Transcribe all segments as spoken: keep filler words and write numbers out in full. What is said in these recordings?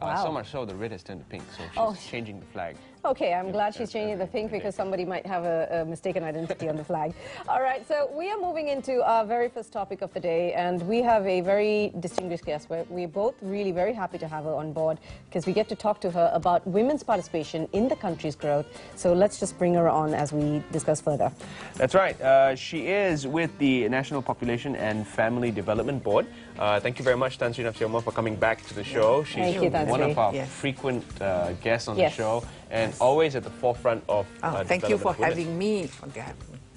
Wow. Uh, so much so, the red has turned to pink, so she's oh. changing the flag. Okay, I'm glad she's changing the pink because somebody might have a, a mistaken identity on the flag. All right, so we are moving into our very first topic of the day, and we have a very distinguished guest. We're, we're both really very happy to have her on board because we get to talk to her about women's participation in the country's growth. So let's just bring her on as we discuss further. That's right. Uh, she is with the National Population and Family Development Board. Uh, thank you very much, Tan Sri Dato' Omar, for coming back to the show. She's thank you, Tan Sri. One of our yes. frequent uh, guests on yes. the show. And yes. always at the forefront of oh, uh, thank you for having me.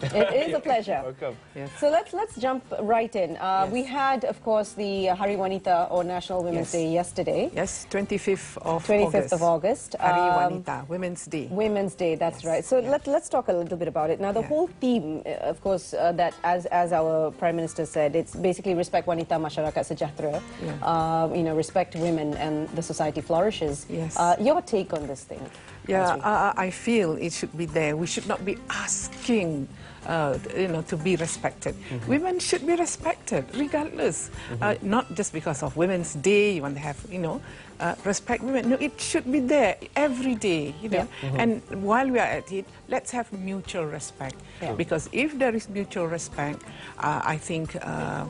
It is a pleasure. Welcome. Yes. So let's let's jump right in. Uh, yes. We had, of course, the Hari Wanita or National Women's yes. Day yesterday. Yes, twenty-fifth of August. Hari Wanita, um, Women's Day. Women's Day. That's yes. right. So yes. let let's talk a little bit about it. Now, the yeah. whole theme, of course, uh, that as as our Prime Minister said, it's basically respect wanita masyarakat sejahtera. Yeah. Uh, you know, respect women and the society flourishes. Yes. Uh, your take on this thing? Yeah, uh, I feel it should be there. We should not be asking, uh, you know, to be respected. Mm-hmm. Women should be respected regardless, mm-hmm. uh, not just because of Women's Day. You want to have, you know, uh, respect women. No, it should be there every day, you know. Yeah. Mm-hmm. And while we are at it, let's have mutual respect. Yeah. Because if there is mutual respect, uh, I think... Uh,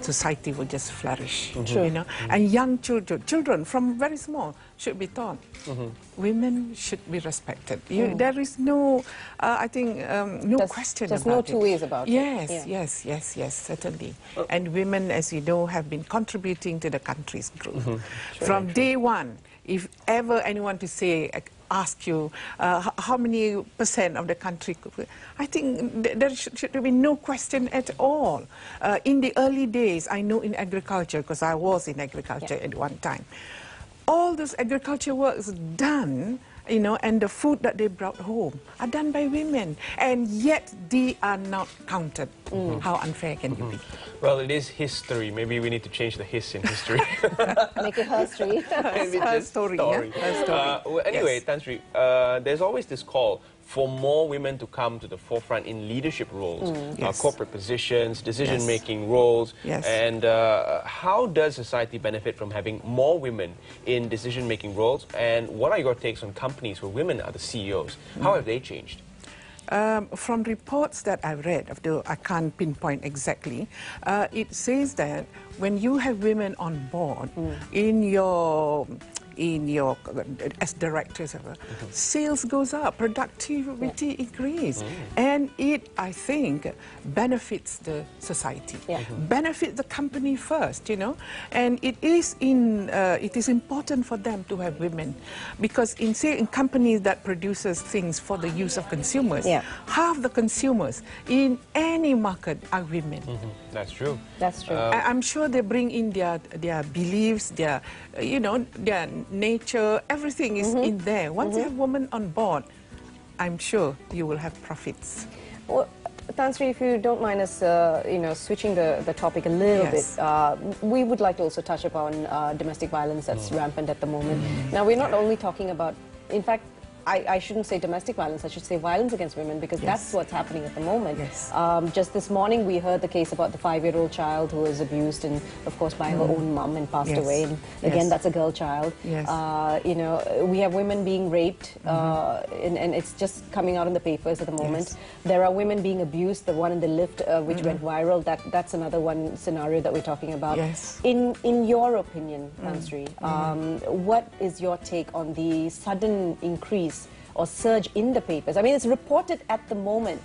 society will just flourish, mm-hmm. you know. Mm-hmm. And young children, children from very small, should be taught. Mm-hmm. Women should be respected. You, mm. There is no, uh, I think, um, no there's, question there's about no it. There's no two ways about yes, it. Yes, yeah. yes, yes, yes, certainly. Oh. And women, as you know, have been contributing to the country's growth. Mm-hmm. True, from true. day one, if ever anyone to say, ask you uh, how many percent of the country could be. I think th there should, should be no question at all. Uh, in the early days, I know in agriculture, because I was in agriculture yeah. at one time, all those agriculture works done, you know, and the food that they brought home are done by women, and yet they are not counted. Mm. How unfair can mm-hmm. you be? Well, it is history. Maybe we need to change the hiss in history. Make it her story. Maybe her just story. story. Yeah? Her story. Uh, well, anyway, yes. Tan Sri, uh, there's always this call for more women to come to the forefront in leadership roles, mm. yes. uh, corporate positions, decision-making yes. roles. Yes. And uh, how does society benefit from having more women in decision-making roles? And what are your takes on companies where women are the C E Os? Mm. How have they changed? Um, from reports that I've read, although I can't pinpoint exactly, uh, it says that when you have women on board mm. in your... in your, as directors, mm-hmm. sales goes up, productivity yeah. increase, mm-hmm. and it, I think, benefits the society, yeah. mm-hmm. benefit the company first, you know, and it is in, uh, it is important for them to have women, because in say in companies that produces things for the use of consumers, yeah. half the consumers in any market are women. Mm-hmm. That's true. That's true. Uh, I, I'm sure they bring in their their beliefs, their, you know, their nature, everything is mm-hmm. in there. Once mm-hmm. you have women on board, I'm sure you will have profits. Well, Tan Sri, if you don't mind us, uh, you know, switching the, the topic a little yes. bit, uh, we would like to also touch upon uh, domestic violence that's mm. rampant at the moment. Mm. Now, we're not only talking about, in fact, I, I shouldn't say domestic violence, I should say violence against women, because yes. that's what's happening at the moment. Yes. Um, just this morning we heard the case about the five-year-old child who was abused and, of course, by mm. her own mum and passed yes. away. And again, yes. that's a girl child. Yes. Uh, you know, we have women being raped, mm-hmm. uh, and, and it's just coming out in the papers at the moment. Yes. There are women being abused, the one in the lift uh, which mm-hmm. went viral, that, that's another one scenario that we're talking about. Yes. In, in your opinion, Tan Sri, mm-hmm. um, what is your take on the sudden increase or surge in the papers? I mean, it's reported at the moment.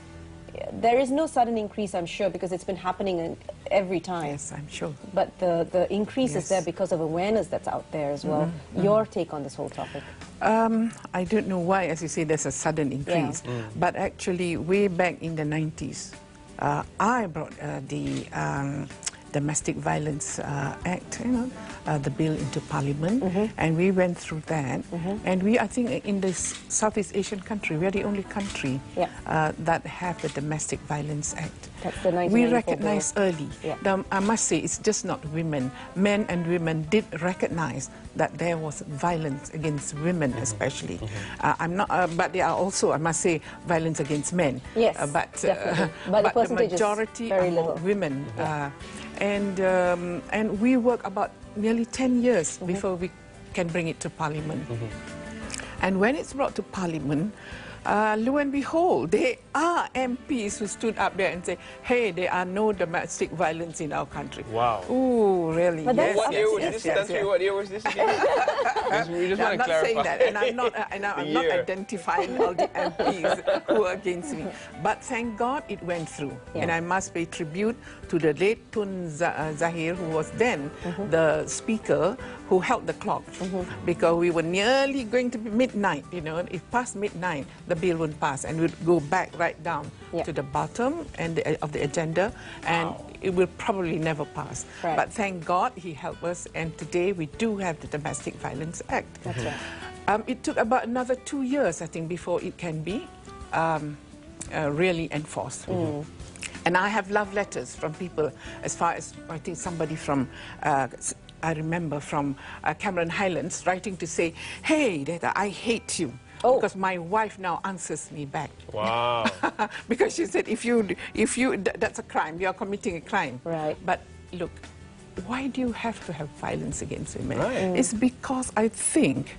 There is no sudden increase, I'm sure, because it's been happening every time. Yes, I'm sure. But the, the increase yes. is there because of awareness that's out there as well. Mm-hmm. Your take on this whole topic? Um, I don't know why, as you say, there's a sudden increase. Yeah. Mm. But actually, way back in the nineties, uh, I brought uh, the... Um, Domestic Violence uh, Act, you know, uh, the bill into Parliament, mm-hmm. and we went through that. Mm-hmm. And we, I think, in this Southeast Asian country, we are the only country yeah. uh, that have the Domestic Violence Act. That's the we recognise early. Yeah. The, I must say, it's just not women. Men and women did recognise that there was violence against women, mm-hmm. especially. Mm-hmm. uh, I'm not, uh, but there are also, I must say, violence against men. Yes, uh, but, uh, but but the, the majority are more women. Mm-hmm. uh, And, um, and we work about nearly ten years mm-hmm. before we can bring it to Parliament. Mm-hmm. And when it's brought to Parliament, uh, lo and behold, there are M Ps who stood up there and say, hey, there are no domestic violence in our country. Wow. Ooh, really? But yes, what, yes, year was yes, this yes, country, yes. what year was this again? we just no, want I'm to not clarify. saying that, and I'm not, uh, and I'm not identifying all the M Ps who are against me. But thank God it went through. Yeah. And I must pay tribute to the late Tun Zahir, who was then mm-hmm. the speaker who held the clock. Mm-hmm. Because we were nearly going to be midnight, you know, if past midnight, the bill wouldn't pass, and we'd go back right down yeah. to the bottom and the, of the agenda, and wow. it will probably never pass. Right. But thank God he helped us, and today we do have the Domestic Violence Act. That's right. Um, it took about another two years, I think, before it can be um, uh, really enforced. Mm. And I have love letters from people, as far as, I think, somebody from... Uh, I remember from uh, Cameron Highlands writing to say, hey, Data, I hate you. Oh. Because my wife now answers me back. Wow. Because she said, if you, if you, th that's a crime, you are committing a crime. Right. But look, why do you have to have violence against women? Right. It's because I think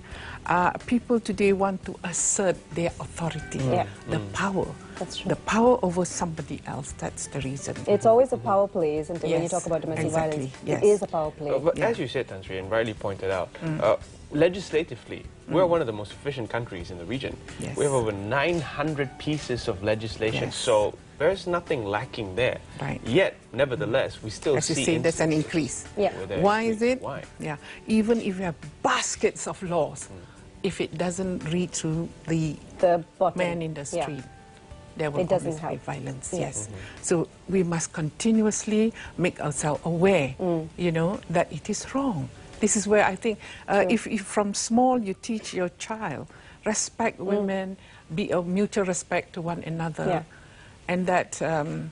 uh, people today want to assert their authority, mm. yeah. the mm. power. That's true. The power over somebody else, that's the reason. It's always a power play, isn't it? Yes. When you talk about domestic exactly. violence, yes. it is a power play. Uh, but yeah. as you said, Tan Sri, and rightly pointed out, mm. uh, legislatively, mm. we're one of the most efficient countries in the region. Yes. We have over nine hundred pieces of legislation, yes. so there's nothing lacking there. Right. Yet, nevertheless, mm. we still as see... you say, there's an increase. Yeah. Why is it? Why? Yeah. Even if you have baskets of laws, mm. if it doesn't read through the, the man in the street, yeah. there will always be violence, yeah. yes. Mm-hmm. So we must continuously make ourselves aware, mm. you know, that it is wrong. This is where I think, uh, if, if from small you teach your child, respect mm. women, be of mutual respect to one another, yeah. and that um,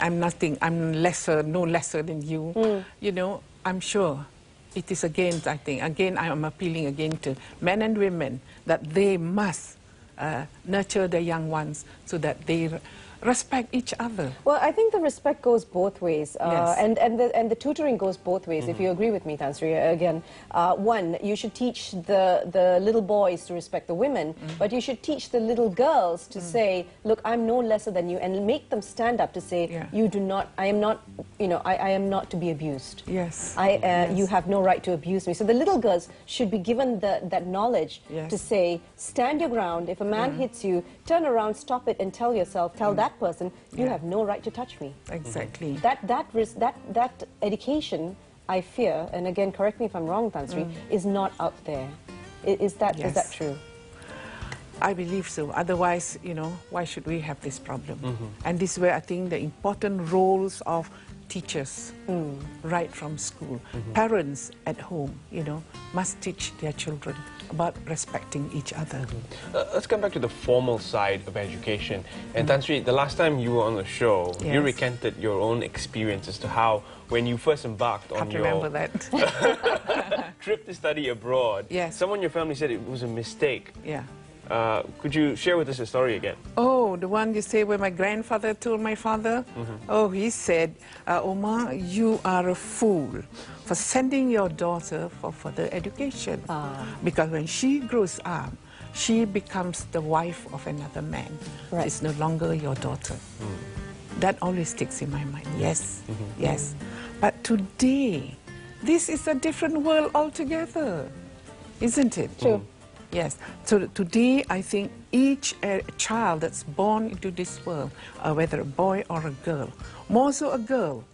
I'm nothing, I'm lesser, no lesser than you, mm. you know, I'm sure. It is again, I think, again, I am appealing again to men and women that they must Uh, nurture the young ones so that they respect each other. Well, I think the respect goes both ways, uh, yes. and and the and the tutoring goes both ways. Mm-hmm. If you agree with me, Tan Sri, again, uh, one, you should teach the the little boys to respect the women, mm-hmm. but you should teach the little girls to mm-hmm. say, look, I'm no lesser than you, and make them stand up to say, yeah. you do not, I am not, you know, I, I am not to be abused. Yes. I uh, yes. you have no right to abuse me. So the little girls should be given the, that knowledge yes. to say, stand your ground. If a man mm-hmm. hits you, turn around, stop it, and tell yourself, tell mm-hmm. that person, you yeah. have no right to touch me. Exactly. That that risk, that that education, I fear, and again, correct me if I'm wrong, Tan Sri, mm. is not out there. Is, is that yes. is that true? I believe so. Otherwise, you know, why should we have this problem? Mm-hmm. And this is where I think the important roles of teachers, mm. right from school, mm-hmm. parents at home, you know, must teach their children about respecting each other. Mm-hmm. uh, let's come back to the formal side of education. And mm-hmm. Tan Sri, the last time you were on the show, yes. you recanted your own experience as to how, when you first embarked on your... I remember that. ...trip to study abroad, yes. someone in your family said it was a mistake. Yeah. Uh, could you share with us the story again? Oh, the one you say where my grandfather told my father? Mm-hmm. Oh, he said, uh, Omar, you are a fool for sending your daughter for further education. Ah. Because when she grows up, she becomes the wife of another man. Right. She's no longer your daughter. Mm. That always sticks in my mind. Yes, mm-hmm. yes. But today, this is a different world altogether, isn't it? True. Mm. Yes. So today, I think each uh, child that's born into this world, uh, whether a boy or a girl, more so a girl,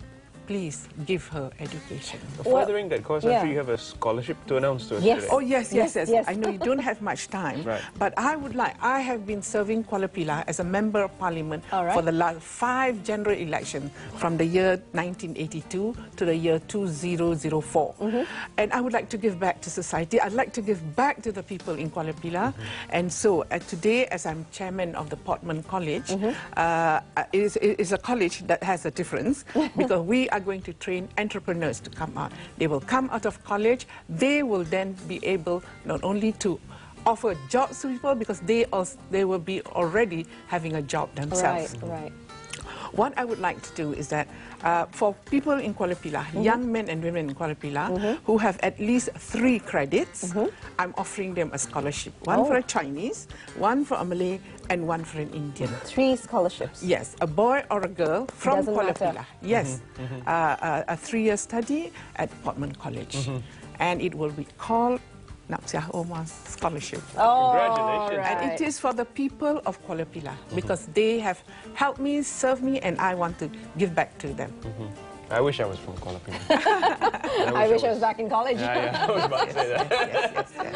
please give her education. Well, furthering that course, yeah. actually, you have a scholarship to announce to us yes. today. Oh, yes, yes, yes, yes. yes. I know you don't have much time, right. but I would like, I have been serving Kuala Pilah as a Member of Parliament right. for the last five general elections from the year nineteen eighty-two to the year two thousand four. Mm-hmm. And I would like to give back to society. I'd like to give back to the people in Kuala Pilah. Mm-hmm. And so uh, today, as I'm chairman of the Portman College, mm-hmm. uh, it is, it is a college that has a difference because we are going to train entrepreneurs to come out. They will come out of college, they will then be able not only to offer jobs to people because they, also, they will be already having a job themselves. Right, right. What I would like to do is that uh, for people in Kuala Pilah, mm-hmm. young men and women in Kuala Pilah, mm-hmm. who have at least three credits, mm-hmm. I'm offering them a scholarship. One oh. for a Chinese, one for a Malay, and one for an Indian. Three scholarships? Yes, a boy or a girl from Kuala Pilah. Yes, mm-hmm. Mm-hmm. Uh, a, a three-year study at Portman College. Mm-hmm. And it will be called Napsiah Omar's Scholarship. Oh, congratulations. Right. And it is for the people of Kuala Pilah, mm-hmm. because they have helped me, served me, and I want to give back to them. Mm-hmm. I wish I was from Kuala Pilah. I, I wish I was, I was back in college. Yeah, yeah, I was about to say that. Yes, yes, yes.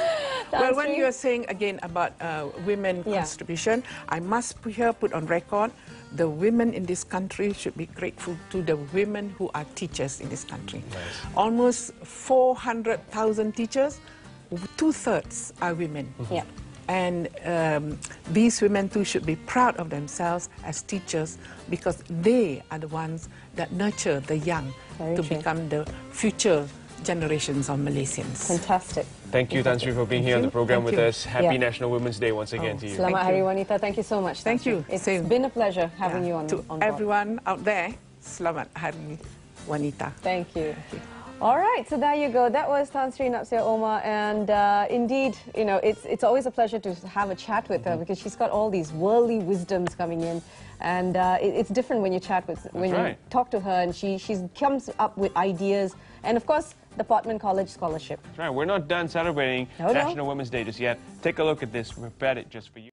Well, when you are saying again about uh, women yeah. contribution, I must here put on record the women in this country should be grateful to the women who are teachers in this country. Nice. Almost four hundred thousand teachers, two-thirds are women. Mm-hmm. Yeah. And um, these women too should be proud of themselves as teachers, because they are the ones that nurture the young Very to true. become the future generations of Malaysians. Fantastic. Thank you, Tan Sri, for being Thank here you. on the program Thank with you. us. Happy yeah. National Women's Day once again oh, to you. Selamat Hari Wanita. Thank you so much. Thank, Thank you. It's Same. been a pleasure having yeah. you on, to on everyone out there, Selamat Hari Wanita. Thank you. Thank you. All right, so there you go. That was Tan Sri Napsiah Omar, and uh, indeed, you know, it's it's always a pleasure to have a chat with her, because she's got all these worldly wisdoms coming in, and uh, it, it's different when you chat with when That's right. you talk to her, and she she comes up with ideas, and of course, the Portman College Scholarship. That's right. We're not done celebrating no, National no. Women's Day just yet. Take a look at this. We've prepared it just for you.